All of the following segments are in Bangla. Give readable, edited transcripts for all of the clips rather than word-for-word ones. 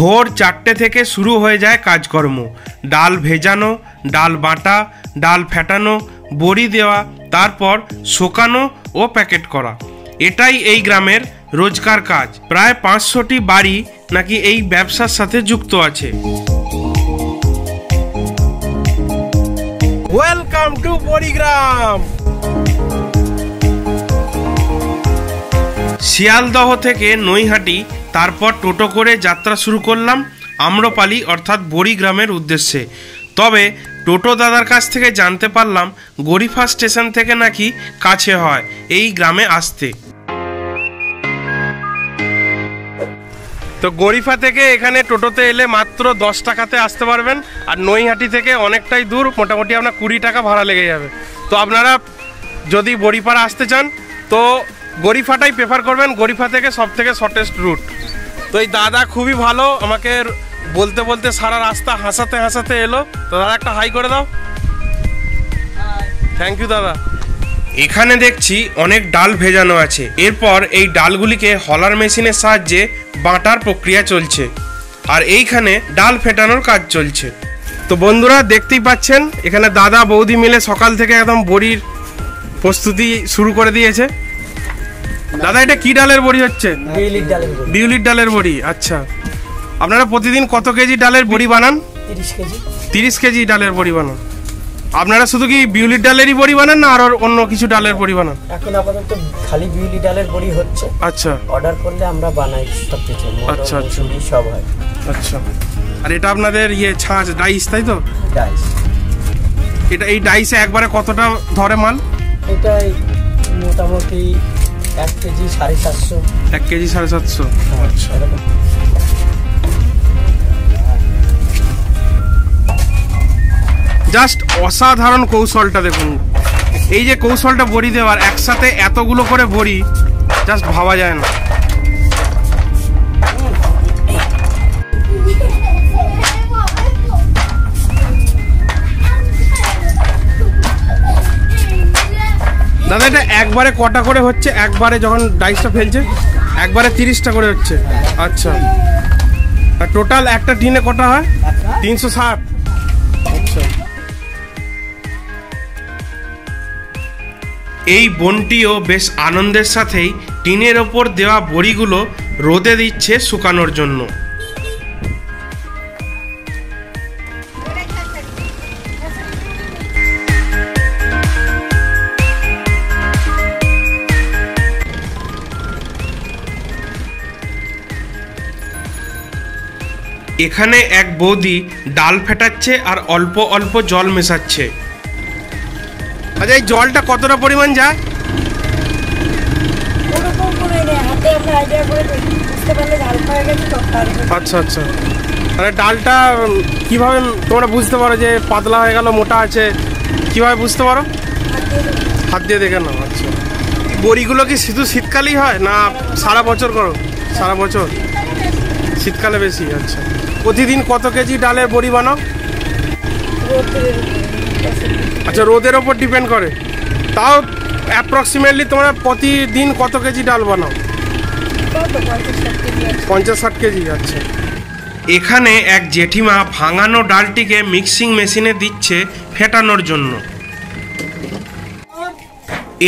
ভোর 4টে থেকে শুরু হয়ে যায় কাজকর্ম। ডাল ভেজানো, ডাল বাটা, ডাল ফেটানো, বড়ি দেওয়া, তারপর শোকানো ও প্যাকেট করা, এটাই এই গ্রামের রোজকার কাজ। প্রায় 500টি বাড়ি নাকি এই ব্যবসার সাথে যুক্ত আছে। ওয়েলকাম টু বরি গ্রাম। শিয়ালদহ থেকে নৈহাটি, তারপর টোটো করে যাত্রা শুরু করলাম আম্রপালি অর্থাৎ বরি গ্রামের উদ্দেশ্যে। তবে টোটো দাদার কাছ থেকে জানতে পারলাম গরিফা স্টেশন থেকে নাকি কাছে হয় এই গ্রামে আসতে। তো গরিফা থেকে এখানে টোটোতে এলে মাত্র 10 টাকাতে আসতে পারবেন, আর নৈহাটি থেকে অনেকটাই দূর, মোটামুটি আপনার 20 টাকা ভাড়া লেগে যাবে। তো আপনারা যদি বরি পাড়া আসতে চান তো গরিফাটাই প্রেফার করবেন, গরিফা থেকে সব থেকে শর্টেস্ট রুট। তো এই দাদা খুবই ভালো, আমাকে বলতে বলতে সারা রাস্তা হাসাতে হাসাতে এলো। তো দাদা একটা হাই করে দাও। থ্যাংক ইউ দাদা। এখানে দেখছি অনেক ডাল ভেজানো আছে, এরপর এই ডালগুলিকে হলার মেশিনের সাহায্যে বাটার প্রক্রিয়া চলছে, আর এইখানে ডাল ফেটানোর কাজ চলছে। তো বন্ধুরা দেখতেই পাচ্ছেন এখানে দাদা বৌদি মিলে সকাল থেকে একদম বড়ির প্রস্তুতি শুরু করে দিয়েছে। দাদা এটা কি ডালের বড়ি হচ্ছে? বিউলির ডালের বড়ি। আচ্ছা, আপনারা প্রতিদিন কত কেজি ডালের বড়ি বানান? 30 কেজি ডালের বড়ি বানান। আপনারা শুধু কি বিউলির ডালেরই বড়ি বানান না আর অন্য কিছু ডালের বড়ি বানান? এখন আপাতত খালি বিউলি ডালের বড়ি হচ্ছে। আচ্ছা, অর্ডার করলে আমরা বানাই সব কিছু। আচ্ছা সব হয়। আচ্ছা, আর এটা আপনাদের ইয়ে ছাঁচ ডাইস, তাই তো? ডাইস। এটা এই ডাইসে একবারে কতটা ধরে মাল? এটা মোটামুটি 1 কেজি 750। 1 কেজি 750। আচ্ছা, জাস্ট অসাধারণ কৌশলটা দেখুন, এই যে কৌশলটা বড়ি দেওয়ার, একসাথে এতগুলো করে বড়ি, জাস্ট ভাবা যায় না। দাদা এটা একবারে কটা করে হচ্ছে? একবারে যখন ডাইসটা ফেলছে একবারে 30টা করে হচ্ছে। আচ্ছা, আর টোটাল একটা টিনে কটা হয়? 360। আচ্ছা, এই বনটিও বেশ আনন্দের সাথেই টিনের ওপর দেওয়া বড়িগুলো রোদে দিচ্ছে শুকানোর জন্য। এখানে এক বৌদি ডাল ফেটাচ্ছে আর অল্প অল্প জল মেশাচ্ছে। আচ্ছা, এই জলটা কতটা পরিমাণ যায়? আচ্ছা আচ্ছা, মানে ডালটা কিভাবে তোমরা বুঝতে পারো যে পাতলা হয়ে গেল, মোটা আছে, কিভাবে বুঝতে পারো? হাত দিয়ে দেখে নাও। আচ্ছা, বড়িগুলো কি শুধু শীতকালেই হয় না সারা বছর করো? সারা বছর। শীতকালে বেশি। আচ্ছা, প্রতিদিন কত কেজি ডালের বড়ি বানাও? আচ্ছা, রোদের ওপর ডিপেন্ড করে, তাও অ্যাপ্রক্সিমেটলি তোমরা প্রতিদিন কত কেজি ডাল বানাও? 50-60 কেজি। আচ্ছা, এখানে এক জেঠিমা ভাঙানো ডালটিকে মিক্সিং মেশিনে দিচ্ছে ফেটানোর জন্য।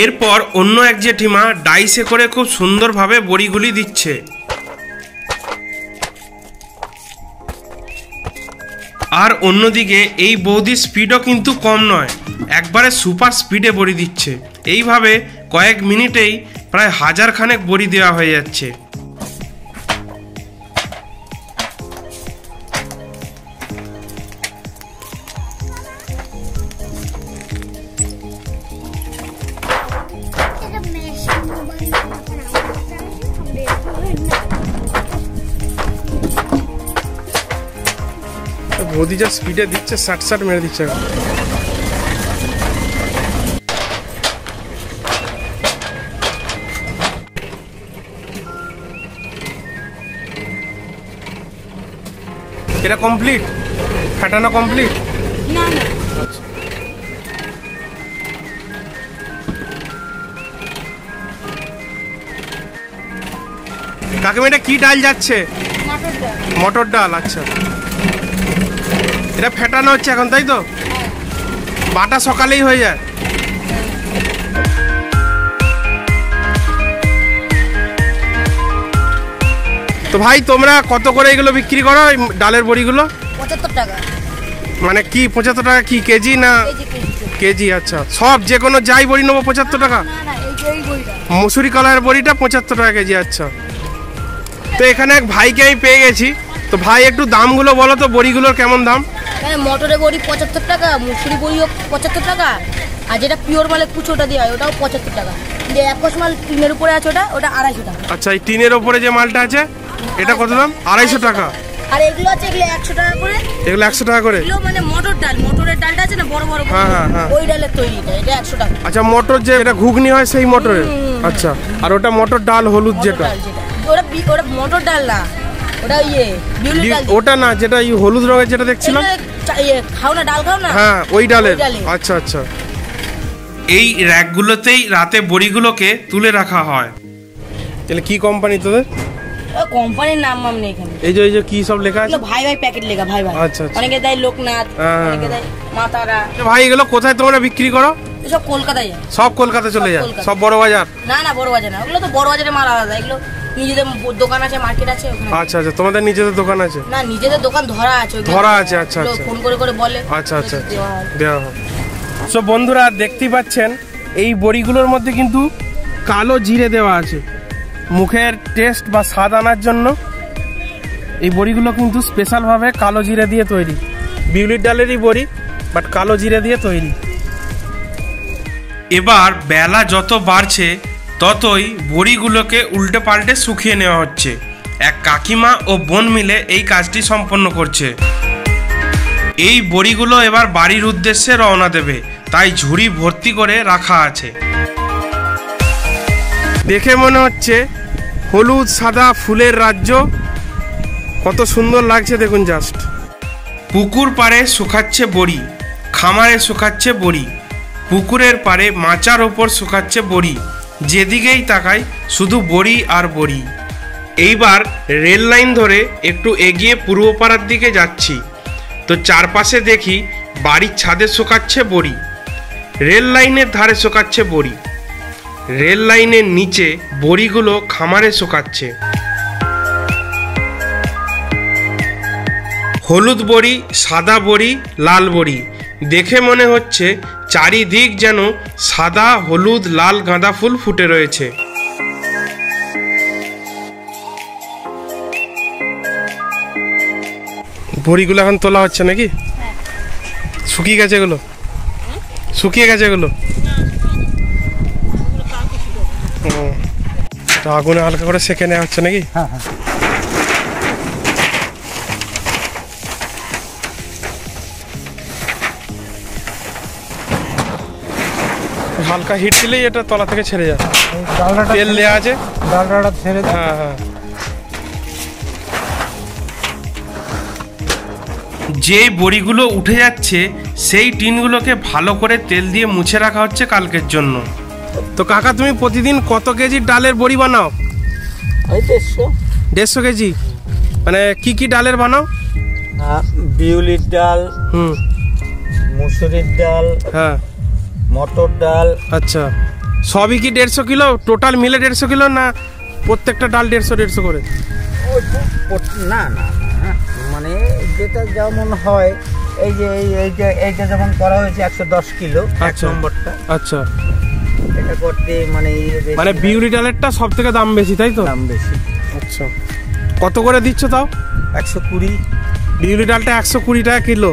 এরপর অন্য এক জেঠিমা ডাইসে করে খুব সুন্দরভাবে বড়িগুলি দিচ্ছে। আর অন্যদিকে এই বৌদির স্পিডও কিন্তু কম নয়, একবারে সুপার স্পিডে বড়ি দিচ্ছে। এইভাবে কয়েক মিনিটেই প্রায় 1000 খানেক বড়ি দেওয়া হয়ে যাচ্ছে। বৌদি যা স্পিডে দিচ্ছে, 60 মেরে দিচ্ছে। এটা কমপ্লিট ফাটানো? কমপ্লিট না। কাকিমা এটা কি ডাল যাচ্ছে? মটর ডাল। আচ্ছা, এটা ফেটানো হচ্ছে এখন, তাই তো? বাটা সকালেই হয়ে যায়। তো ভাই তোমরা কত করে এগুলো বিক্রি করো, ডালের বড়িগুলো? ৭৫ টাকা। মানে কি ৭৫ টাকা কি কেজি না? কেজি। আচ্ছা, সব যে কোনো যাই বড়ি নেবো ৭৫ টাকা? মসুরি কালার বড়িটা ৭৫ টাকা কেজি। আচ্ছা, তো এখানে এক ভাইকে আমি পেয়ে গেছি। তো ভাই একটু দামগুলো বলো তো, বড়িগুলোর কেমন দাম? মটরের বড়ি ৭৫ টাকা, মসুরি বড়িও ৭৫ টাকা, আর যেটা পিওর মালে কুচোটা দেওয়া হয় ওটাও ৭৫ টাকা। যে একশ মাল টিনের উপরে আছে ওটা ওটা ২৫০ টাকা। আচ্ছা, এই টিনের উপরে যে মালটা আছে এটা কত দাম? ২৫০ টাকা। আর এগুলো আছে এগুলো ১০০ টাকা করে। এগুলো ১০০ টাকা করে? এগুলো মানে মটর ডাল, মটরের ডালটা আছে না বড় বড়, হ্যাঁ হ্যাঁ, ওই ডালের তৈরি, এটা ১০০ টাকা। আচ্ছা, মটর যে এটা ঘুগনি হয় সেই মটরের? আচ্ছা, আর ওটা মটর ডাল হলুদ যেটা? ওটা ওটা মটর ডাল না, ওটা ইয়ে বিউলি ডাল, ওটা না যেটা এই হলুদ রঙের যেটা দেখছিলাম, খাও না ডাল খাও না, হ্যাঁ ওই ডালের। আচ্ছা আচ্ছা, এই র্যাকগুলোতেই রাতে বড়িগুলোকে তুলে রাখা হয়। তাহলে কি কোম্পানি তোদের? কোম্পানির নাম আমি এখানে এই যে কি সব লেখা আছে, ভাই ভাই প্যাকেট লেখা, ভাই ভাই। আচ্ছা, অনেকে দেয় লোকনাথ, অনেকে দেয় মাতারা। ভাই এগুলো কোথায় তোমরা বিক্রি করো? সব কলকাতায় যায়, সব কলকাতায় চলে যায়, সব বড় বাজার? না না, বড় বাজার না, ওগুলো তো বড় বাজারে মাল আলাদা, এগুলো নিজেদের দোকান আছে, মার্কেট আছে ওখানে। আচ্ছা আচ্ছা, তোমাদের নিজেদের দোকান আছে? না, নিজেদের দোকান ধরা আছে, ধরা আছে। আচ্ছা আচ্ছা, ফোন করে করে বলে। আচ্ছা আচ্ছা, দেওয়া হয়। সো বন্ধুরা দেখতেই পাচ্ছেন এই বড়িগুলোর মধ্যে কিন্তু কালো জিরে দেওয়া আছে মুখের টেস্ট বা স্বাদ আনার জন্য। এই বড়িগুলো কিন্তু স্পেশালভাবে কালো জিরে দিয়ে তৈরি, বিউলির ডালেরই বড়ি বাট কালো জিরে দিয়ে তৈরি। এবার বেলা যত বাড়ছে ততই বড়িগুলোকে উল্টে পাল্টে শুকিয়ে নেওয়া হচ্ছে। এক কাকিমা ও বোন মিলে এই কাজটি সম্পন্ন করছে। এই বড়িগুলো এবার বাড়ির উদ্দেশ্যে রওনা দেবে, তাই ঝুড়ি ভর্তি করে রাখা আছে। দেখে মনে হচ্ছে হলুদ সাদা ফুলের রাজ্য, কত সুন্দর লাগছে দেখুন জাস্ট। পুকুর পাড়ে শুকাচ্ছে বড়ি, খামারে শুকাচ্ছে বড়ি, পুকুরের পাড়ে মাচার ওপর শুকাচ্ছে বড়ি, যেদিকেই তাকায় শুধু বড়ি আর বড়ি। এইবার রেল লাইন ধরে একটু এগিয়ে পূর্বপাড়ার দিকে যাচ্ছি, তো চারপাশে দেখি বাড়ির ছাদে শুকাচ্ছে বড়ি, রেল লাইনের ধারে শুকাচ্ছে বড়ি, রেল লাইনের নিচে বড়িগুলো খামারে শুকাচ্ছে। হলুদ বড়ি, সাদা বড়ি, লাল বড়ি, দেখে মনে হচ্ছে চারিদিক যেন সাদা হলুদ লাল গাঁদা ফুল ফুটে রয়েছে। বড়িগুলো এখন তোলা হচ্ছে নাকি? শুকিয়ে গেছে এগুলো? শুকিয়ে গেছে এগুলো? তো আগুনে হালকা করে সেঁকে নেওয়া হচ্ছে নাকি? হ্যাঁ হ্যাঁ। হালকা হিট দিলেই এটা তলা থেকে ছেড়ে যায়। ডালডাটা তেল দেয়া আছে, ডালডাটা ছেড়ে যায়। হ্যাঁ হ্যাঁ। যে বড়িগুলো উঠে যাচ্ছে সেই টিনগুলোকে ভালো করে তেল দিয়ে মুছে রাখা হচ্ছে কালকের জন্য। তো কাকা তুমি প্রতিদিন কত কেজি ডালের বড়ি বানাও? ১৫০ কেজি। মানে কি কি ডালের বানাও? বিউলির ডাল, মুসুরির ডাল, হ্যাঁ মটর ডাল। আচ্ছা, সবই কি ১৫০ কিলো টোটাল মিলে? ১৫০ কিলো না প্রত্যেকটা ডাল ১৫০ করে? না না, মানে যেটা যেমন হয়, এই যে এইটা যেমন করা হয়েছে ১১০ কিলো এক নম্বরটা। আচ্ছা, এটা করতে মানে বিউলি ডালেরটা সব থেকে দাম বেশি, তাই তো? দাম বেশি। আচ্ছা, কত করে দিচ্ছ তাও? ১২০। বিউলি ডালটা ১২০ টাকা কিলো।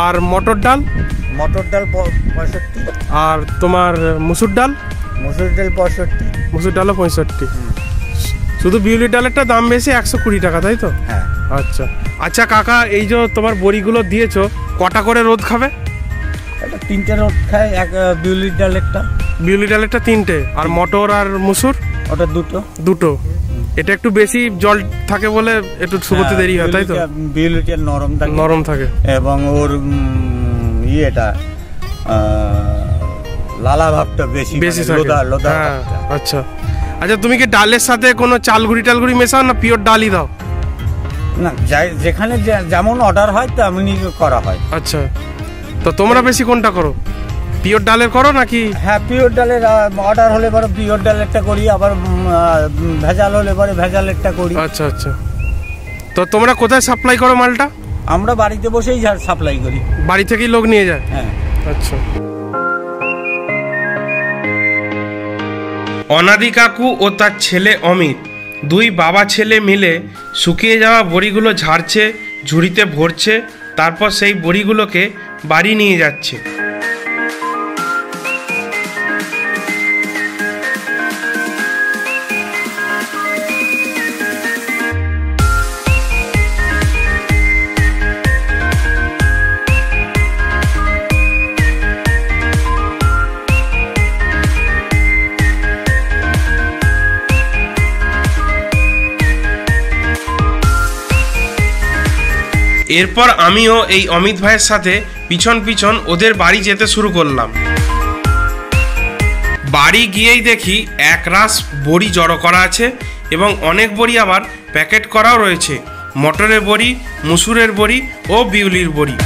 আর মটর ডাল? মটর ডাল ৬৫। আর তোমার মুসুর ডাল? মুসুর ডাল ৬৫। মুসুর ডালও ৬৫। শুধু বিউলি ডালেরটা দাম বেশি, ১২০ টাকা, তাই তো? হ্যাঁ। আচ্ছা আচ্ছা, কাকা এই যে তোমার বড়িগুলো দিয়েছো, কটা করে রোদ খাবে? এটা ৩টে রোদ খায়। এক বিউলি ডালেরটা? বিউলি ডালেরটা ৩টে। আর মটর আর মুসুর? ওটা ২টো। এটা একটু বেশি জল থাকে বলে একটু শুকোতে দেরি হয়, তাই তো? বিউলিটা নরম থাকে এবং ওর ইয়েটা লালা ভাবটা বেশি, লোদা। আচ্ছা আচ্ছা, তুমি কি ডালের সাথে কোনো চালগুড়ি টালগুড়ি মেশাও না পিওর ডালই দাও? না, যেখানে যেমন অর্ডার হয় তেমনই করা হয়। আচ্ছা, তো তোমরা বেশি কোনটা করো, পিওর ডালের করো নাকি? হ্যাঁ, পিওর ডালের অর্ডার হলে পরে পিওর ডালেরটা করি, আবার ভেজাল হলে পরে ভেজালেরটা করি। আচ্ছা আচ্ছা, তো তোমরা কোথায় সাপ্লাই করো মালটা? আমরা বাড়িতে বসেই সাপ্লাই করি, বাড়ি থেকেই লোক নিয়ে যায়। হ্যাঁ। আচ্ছা, অনাদি কাকু ও তার ছেলে অমিত দুই বাবা ছেলে মিলে শুকিয়ে যাওয়া বড়িগুলো ঝাড়ছে, ঝুড়িতে ভরছে, তারপর সেই বড়িগুলোকে বাড়ি নিয়ে যাচ্ছে। এরপর আমিও এই অমিত ভাইয়ের সাথে পিছন পিছন ওদের বাড়ি যেতে শুরু করলাম। বাড়ি গিয়েই দেখি এক রাশ বড়ি জড়ো করা আছে এবং অনেক বড়ি আবার প্যাকেট করাও রয়েছে, মটরের বড়ি, মুসুরের বড়ি ও বিউলির বড়ি।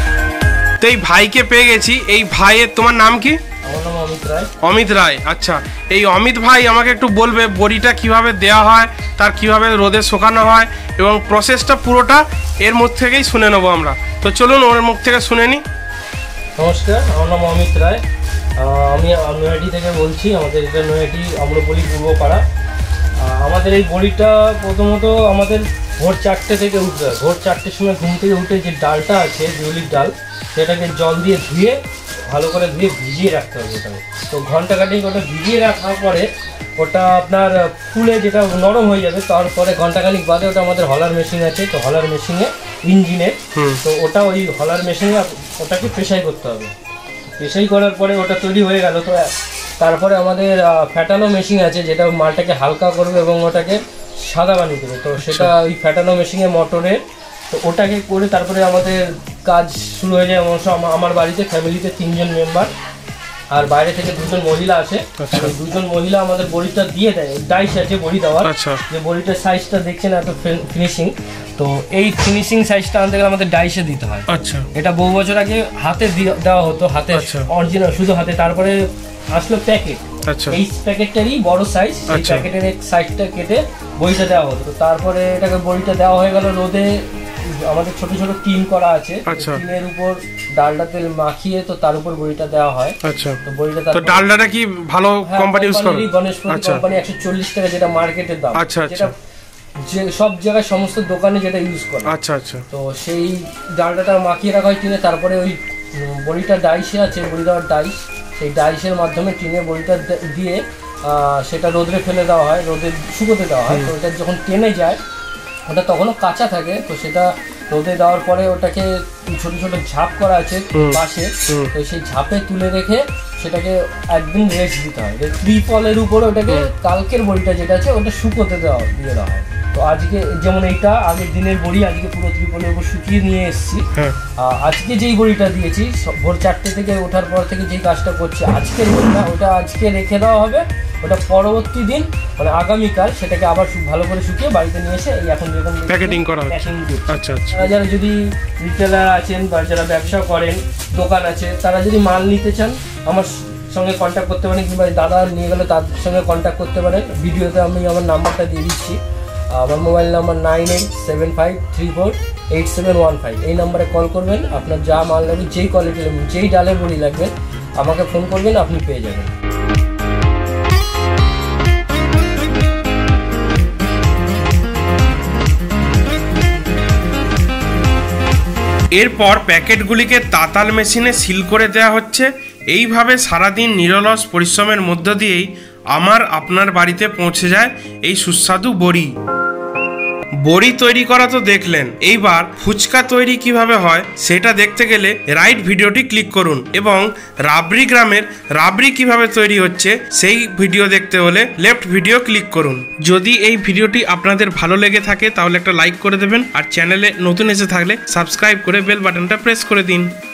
তো এই ভাইকে পেয়ে গেছি। এই ভাইয়ের, তোমার নাম কি? আমার নাম অমিত রায়। অমিত রায়, আচ্ছা। এই অমিত ভাই আমাকে একটু বলবে বড়িটা কিভাবে দেওয়া হয়, তার কিভাবে রোদে শুকানো হয় এবং প্রসেসটা পুরোটা এর মুখ থেকেই শুনে নেবো আমরা। তো চলুন ওর মুখ থেকে শুনে নিই। নমস্কার, আমার নাম অমিত রায়, আমি নৈহাটি থেকে বলছি। আমাদের এটা নৈহাটি আম্রপলি পূর্ব পাড়া। আমাদের এই বড়িটা প্রথমত আমাদের ভোর চারটের সময় ঘুম থেকে উঠে যে ডালটা আছে, বিউলির ডাল, সেটাকে জল দিয়ে ধুয়ে ভালো করে ভিজিয়ে রাখতে হবে। ওটাকে তো ঘন্টা খানেক ওটা ভিজিয়ে রাখার পরে ওটা আপনার ফুলে যেটা নরম হয়ে যাবে। তারপরে ঘন্টা খানেক বাদে ওটা আমাদের হলার মেশিন আছে, তো হলার মেশিনে ইঞ্জিনে, তো ওটা ওই হলার মেশিনে ওটাকে পেশাই করতে হবে। পেশাই করার পরে ওটা তৈরি হয়ে গেল। তো তারপরে আমাদের ফ্যাটানো মেশিন আছে, যেটা মালটাকে হালকা করবে এবং ওটাকে সাদা বানিয়ে দেবে। তো সেটা ওই ফ্যাটানো মেশিনে মোটরে, তো ওটাকে করে তারপরে আমাদের কাজ শুরু হয়ে যায়। আমার বাড়িতে ফ্যামিলিতে 3জন মেম্বার, আর বাইরে থেকে 2জন মহিলা আসে। 2জন মহিলা আমাদের বড়িটা দিয়ে দেয়। ডাইস আছে বড়ি দেওয়ার, যে বড়িটার সাইজটা দেখছেন এত ফিনিশিং, তো এই ফিনিশিং সাইজটা আনতে গেলে আমাদের ডাইসে দিতে হয়। আচ্ছা, এটা বহু বছর আগে হাতে দেওয়া হতো, হাতে অরিজিনাল শুধু হাতে। তারপরে আসলো প্যাকেট। আচ্ছা, এই প্যাকেটটারই বড় সাইজ, এই প্যাকেটের এক সাইজটা কেটে বড়িটা দেওয়া হতো। তো তারপরে এটাকে বড়িটা দেওয়া হয়ে গেল রোদে। আমাদের ছোট ছোট টিন করা আছে, টিনের উপর ডালডা তেল মাখিয়ে তো তার উপর বড়িটা দেওয়া হয়। আচ্ছা, তো বড়িটা, তো ডালডাটা কি ভালো কোম্পানি ইউজ করে? গণেশ কোম্পানি 140 টাকা, যেটা মার্কেটের দাম। আচ্ছা, যেটা সব জায়গায় সমস্ত দোকানে যেটা ইউজ করে। আচ্ছা আচ্ছা, তো সেই ডালডাটা মাখিয়ে রাখা হয় টিনে। তারপরে ওই বড়িটা ডাইসে আছে, বড়ি দেওয়ার ডাইস, সেই ডাইসের মাধ্যমে টিনে বড়িটা দিয়ে সেটা রোদে ফেলে দেওয়া হয়, রোদে শুকোতে দেওয়া হয়। তো ওটা যখন টেনে যায়, ওটা তখনও কাঁচা থাকে। তো সেটা রোদে দেওয়ার পরে ওটাকে ছোট ছোট ঝাঁপ করা আছে পাশে, তো সেই ঝাঁপে তুলে রেখে সেটাকে একদিন রেস্ট দিতে হয়। ত্রিপলের উপরে ওটাকে কালকের বড়িটা যেটা আছে ওটা শুকোতে দিয়ে দেওয়া হয়। তো আজকে যেমন এইটা আগের দিনের বড়ি, আজকে পুরো ত্রিপলের উপর শুকিয়ে নিয়ে এসেছি। আজকে যেই বড়িটা দিয়েছি ভোর 4টে থেকে ওঠার পর থেকে যেই কাজটা করছি, আজকের বড়িটা ওটা আজকে রেখে দেওয়া হবে। ওটা পরবর্তী দিন মানে আগামীকাল সেটাকে আবার ভালো করে শুকিয়ে বাড়িতে নিয়ে এসে এই এখন যেরকম প্যাকেটিং করা হয়। আচ্ছা আচ্ছা, যারা যদি রিটেলার আছেন বা যারা ব্যবসা করেন, দোকান আছে, তারা যদি মাল নিতে চান আমার সঙ্গে কন্ট্যাক্ট করতে পারেন, কিংবা দাদা নিয়ে গেলে তার সঙ্গে কন্ট্যাক্ট করতে পারেন। ভিডিওতে আমি আমার নাম্বারটা দিয়ে দিচ্ছি। আমার মোবাইল নাম্বার 9875348715, এই নাম্বারে কল করবেন। আপনার যা মাল লাগবে, যেই কোয়ালিটি লাগবে, যেই ডালের বড়ি লাগবে, আমাকে ফোন করবেন, আপনি পেয়ে যাবেন। এরপর প্যাকেটগুলিকে তাতাল মেশিনে সিল করে দেওয়া হচ্ছে। এইভাবে সারাদিন নিরলস পরিশ্রমের মধ্য দিয়েই আমার আপনার বাড়িতে পৌঁছে যায় এই সুস্বাদু বড়ি। বড়ি তৈরি করা তো দেখলেন, এইবার ফুচকা তৈরি কিভাবে হয় সেটা দেখতে গেলে রাইট ভিডিওটি ক্লিক করুন, এবং রাবড়ি গ্রামের রাবড়ি কিভাবে তৈরি হচ্ছে সেই ভিডিও দেখতে হলে লেফট ভিডিও ক্লিক করুন। যদি এই ভিডিওটি আপনাদের ভালো লেগে থাকে তাহলে একটা লাইক করে দেবেন, আর চ্যানেলে নতুন এসে থাকলে সাবস্ক্রাইব করে বেল বাটনটা প্রেস করে দিন।